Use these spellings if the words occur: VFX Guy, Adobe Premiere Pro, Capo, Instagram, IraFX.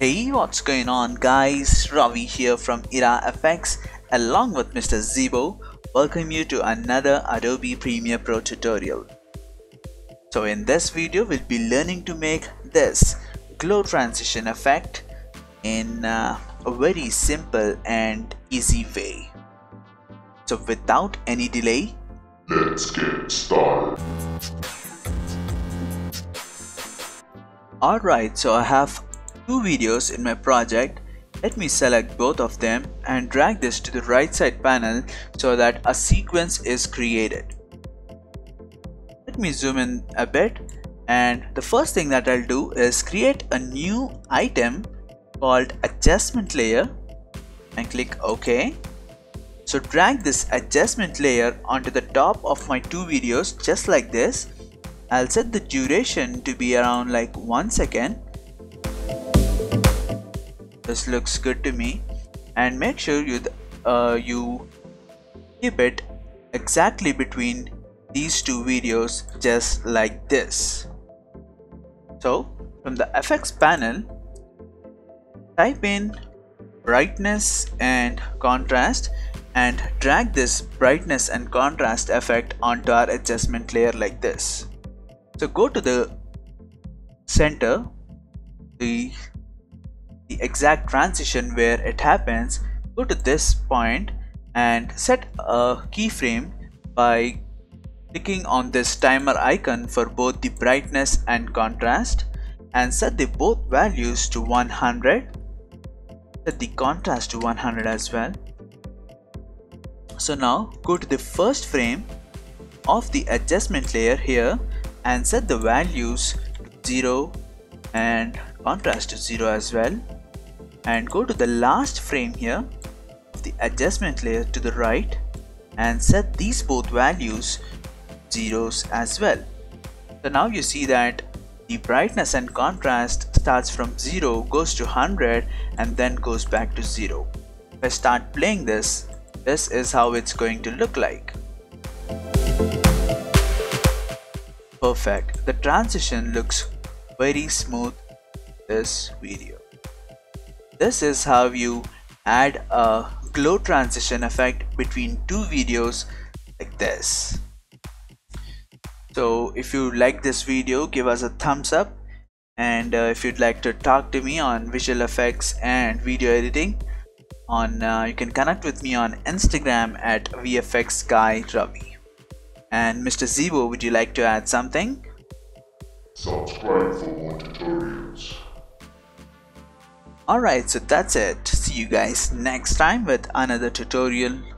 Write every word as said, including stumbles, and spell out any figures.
Hey, what's going on guys, Ravi here from IraFX along with Mister Zebo. Welcome you to another Adobe Premiere Pro tutorial. So in this video we'll be learning to make this glow transition effect in uh, a very simple and easy way. So without any delay, let's get started. Alright, so I have two videos in my project. Let me select both of them and drag this to the right side panel so that a sequence is created. Let me zoom in a bit, and the first thing that I'll do is create a new item called adjustment layer and click OK. So drag this adjustment layer onto the top of my two videos just like this. I'll set the duration to be around like one second. This looks good to me, and make sure you uh, you keep it exactly between these two videos just like this. So from the effects panel, type in brightness and contrast and drag this brightness and contrast effect onto our adjustment layer like this. So go to the center, the the exact transition where it happens, go to this point and set a keyframe by clicking on this timer icon for both the brightness and contrast, and set the both values to one hundred. Set the contrast to one hundred as well. So now go to the first frame of the adjustment layer here and set the values to zero and contrast to zero as well. And go to the last frame here of the adjustment layer to the right and set these both values zeros as well. So now you see that the brightness and contrast starts from zero, goes to one hundred, and then goes back to zero. If I start playing this, this is how it's going to look like. Perfect. The transition looks very smooth. This video. This is how you add a glow transition effect between two videos like this. So if you like this video, give us a thumbs up, and uh, if you'd like to talk to me on visual effects and video editing, on uh, you can connect with me on Instagram at V F X Guy Ravi. And Mister Zebo, would you like to add something? Subscribe for more tutorials. Alright, so that's it. See you guys next time with another tutorial.